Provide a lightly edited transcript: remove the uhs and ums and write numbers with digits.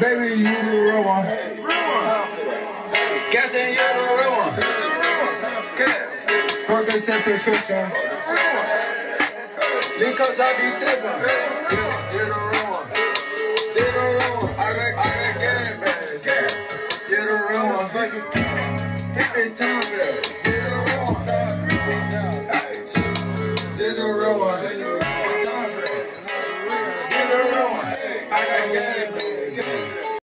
Baby, you the real one. Hey, Gassin', you the real one. Percocet prescription. Because I be sick.